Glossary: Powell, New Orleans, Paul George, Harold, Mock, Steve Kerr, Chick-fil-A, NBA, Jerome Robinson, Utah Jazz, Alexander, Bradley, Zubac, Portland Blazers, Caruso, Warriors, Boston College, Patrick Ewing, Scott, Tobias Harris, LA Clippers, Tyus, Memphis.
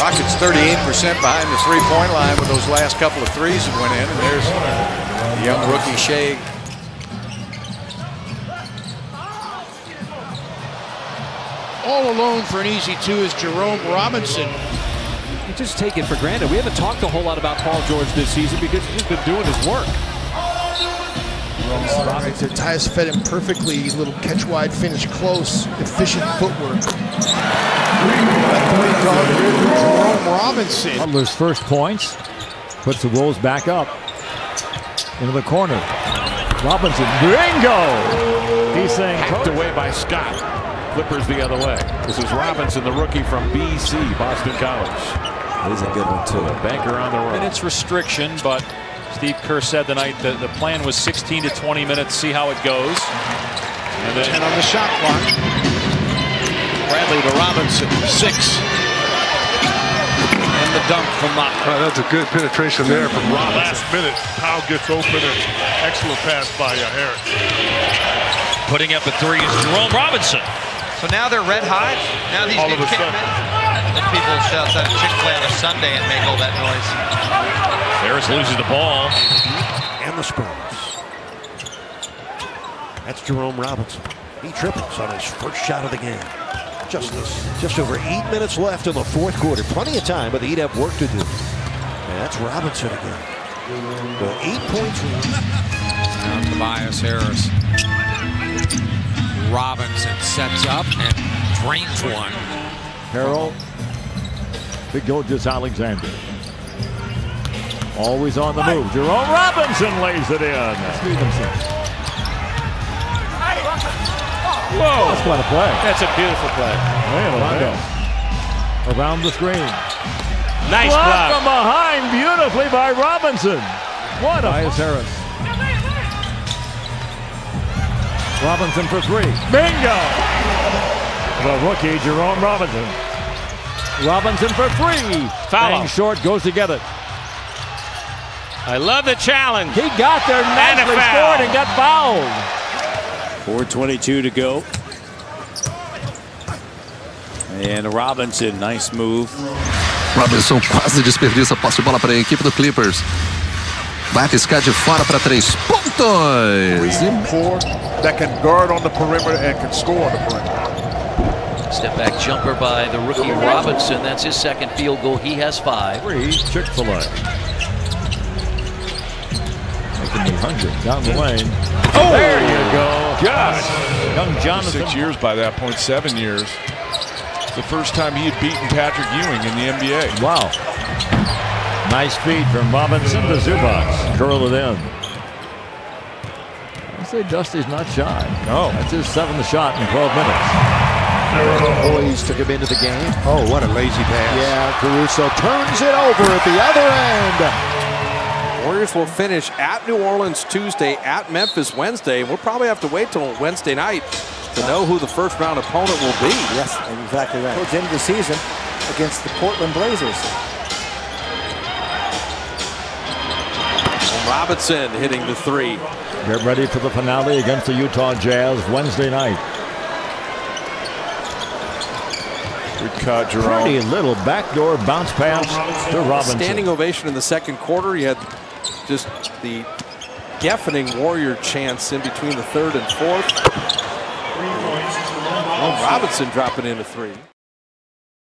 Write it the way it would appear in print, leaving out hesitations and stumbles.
Rockets 38% behind the three-point line with those last couple of threes that went in. And there's the young rookie Shea. All alone for an easy two is Jerome Robinson. You just take it for granted. We haven't talked a whole lot about Paul George this season because he's been doing his work. Robinson, Tyus fed him perfectly. Little catch wide finish, close, efficient footwork. Jerome Robinson. Butler's first points, puts the Wolves back up into the corner. Robinson, bingo! He's saying hacked away by Scott. Clippers the other way. This is Robinson, the rookie from BC, Boston College. He's a good one too. Banker on the run. And it's restriction, but Steve Kerr said tonight that the plan was 16 to 20 minutes, see how it goes. And then 10 on the shot clock. Bradley to Robinson, 6. And the dunk from Mock. Oh, that's a good penetration there from Robinson. Last minute, Powell gets open, and excellent pass by Harris. Putting up a three is Jerome Robinson. So now they're red hot. Now these all of a sudden. The people shout out Chick-fil-A on a Sunday and make all that noise. Harris loses the ball. And the Spurs. That's Jerome Robinson. He triples on his first shot of the game. Just over 8 minutes left in the fourth quarter. Plenty of time, but the Heat have work to do. And that's Robinson again. Well, 8 points. Now Tobias Harris. Robinson sets up and drains one. Harold. Big gorgeous Alexander. Always on the move. Jerome Robinson lays it in. Stevenson. Whoa. That's quite a play. That's a beautiful play. Man, around the screen. Nice block. From behind beautifully by Robinson. What a nice Harris. Robinson for three. Bingo. The rookie, Jerome Robinson. Robinson for three. Foul. Short, goes to get it. I love the challenge. He got there nicely, scored and got fouled. 4:22 to go. And Robinson, nice move. Robinson quase desperdiça passe de bola para a equipe do Clippers. Batiscar de fora para 3 pontos. 3 and 4 that can guard on the perimeter and can score on the perimeter. Step back jumper by the rookie Robinson. That's his second field goal. He has 5. 3 Chick-fil-A. Making the 100 down the lane. Oh, there you go. Gosh. Young Jonathan. 6 years by that point, 7 years. The first time he had beaten Patrick Ewing in the NBA. Wow. Nice feed from Robinson to Zubac. Curl it in. I say Dusty's not shy. No. That's his 7th shot in 12 minutes. Boys took him into the game. Oh, what a lazy pass. Yeah, Caruso turns it over at the other end. Warriors will finish at New Orleans Tuesday, at Memphis Wednesday. We'll probably have to wait till Wednesday night to know who the first round opponent will be. Yes, exactly right. Towards the end of the season against the Portland Blazers. Robinson hitting the 3. Get ready for the finale against the Utah Jazz Wednesday night. Good cut, Jerome. Pretty little backdoor bounce pass to Robinson. Standing ovation in the second quarter. You had just the deafening Warrior chants in between the third and fourth. 3 points. Robinson dropping in a 3.